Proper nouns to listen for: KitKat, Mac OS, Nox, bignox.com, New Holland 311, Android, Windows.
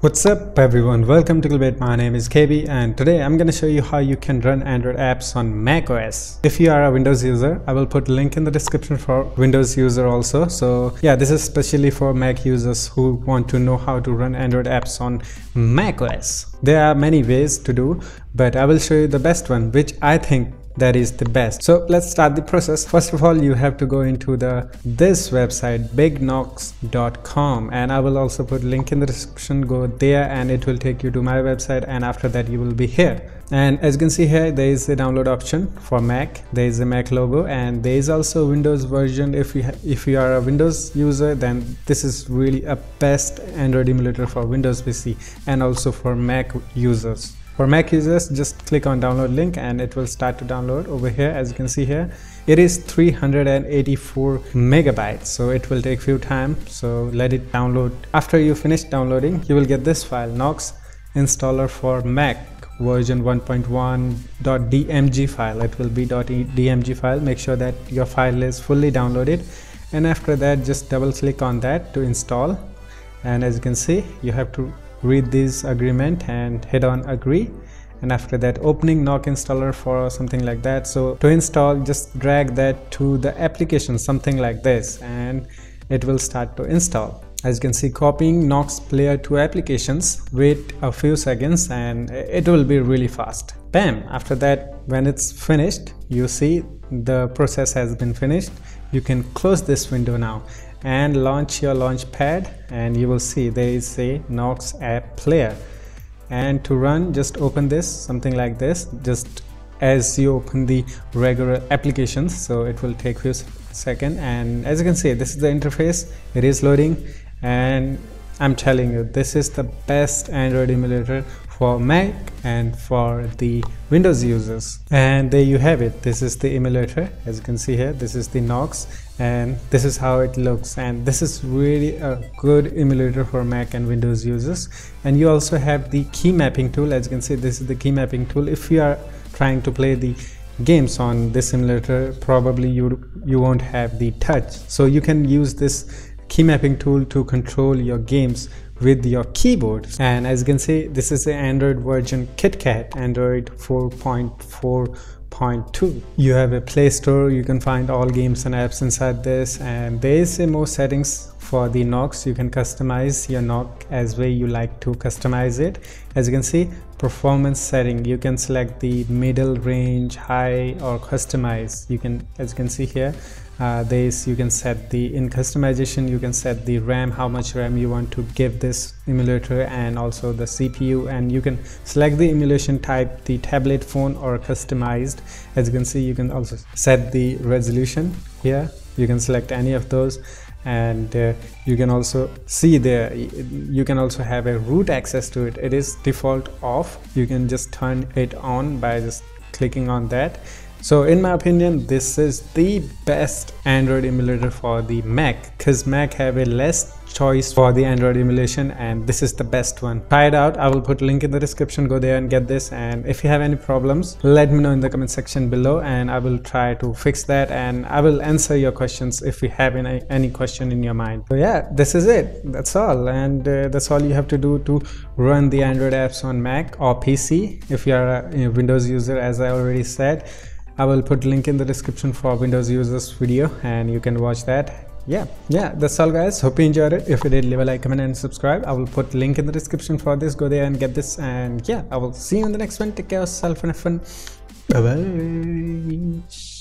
What's up everyone, welcome to KitKat. My name is KB and today I'm going to show you how you can run Android apps on Mac OS. If you are a Windows user, I will put a link in the description for Windows user also. So yeah, this is especially for Mac users who want to know how to run Android apps on Mac OS. There are many ways to do, but I will show you the best one, which I think that is the best. So let's start the process. First of all, you have to go into this website, bignox.com, and I will also put link in the description. Go there and it will take you to my website, and after that you will be here. And as you can see here, there is a download option for Mac. There is a Mac logo and there is also Windows version. If you are a Windows user, then this is really a best Android emulator for Windows PC and also for Mac users. For Mac users, just click on download link and it will start to download over here. As you can see here, it is 384 megabytes, so it will take few time, so let it download. After you finish downloading, you will get this file, Nox installer for Mac version 1.1.dmg file. It will be .dmg file. Make sure that your file is fully downloaded, and after that just double click on that to install. And as you can see, you have to read this agreement and hit on agree, and after that opening Nox installer for something like that. So to install, just drag that to the application, something like this, and it will start to install. As you can see, copying Nox player to applications, wait a few seconds and it will be really fast. Bam! After that, when it's finished, you see the process has been finished. You can close this window now and launch your launchpad, and you will see there is a Nox app player. And to run, just open this, something like this, just as you open the regular applications. So it will take few seconds, and as you can see, this is the interface. It is loading, and I'm telling you, this is the best Android emulator for Mac and for the Windows users. And there you have it. This is the emulator. As you can see here, this is the Nox, and this is how it looks. And this is really a good emulator for Mac and Windows users. And you also have the key mapping tool. As you can see, this is the key mapping tool. If you are trying to play the games on this emulator, probably you won't have the touch, so you can use this key mapping tool to control your games with your keyboard. And as you can see, this is the Android version KitKat, Android 4.4.2. You have a Play Store, you can find all games and apps inside this, and there is more settings for the Nox. You can customize your Nox as way you like to customize it. As you can see, performance setting, you can select the middle range, high, or customize. You can, as you can see here, you can set the, in customization, you can set the RAM, how much RAM you want to give this emulator, and also the CPU, and you can select the emulation type, the tablet, phone, or customized. As you can see, you can also set the resolution here. You can select any of those, and you can also see there, you can also have a root access to it. It is default off. You can just turn it on by just clicking on that. So in my opinion, this is the best Android emulator for the Mac, because Mac have a less choice for the Android emulation, and this is the best one. Try it out. I will put a link in the description. Go there and get this, and if you have any problems, let me know in the comment section below, and I will try to fix that, and I will answer your questions if you have any question in your mind. So yeah, this is it. That's all, and that's all you have to do to run the Android apps on Mac or PC. If you are a Windows user, as I already said, I will put link in the description for Windows users video, and you can watch that. Yeah, that's all guys. Hope you enjoyed it. If you did, leave a like, comment, and subscribe. I will put link in the description for this. Go there and get this, and yeah, I will see you in the next one. Take care of yourself and have fun. Bye bye.